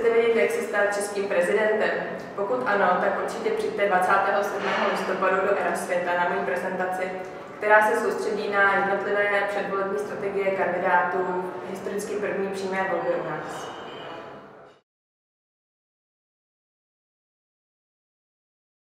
chcete vědět, jak se stát českým prezidentem? Pokud ano, tak určitě přijďte 27. listopadu do Era světa na moji prezentaci, která se soustředí na jednotlivé předvolební strategie kandidátů historicky první přímé volby u nás.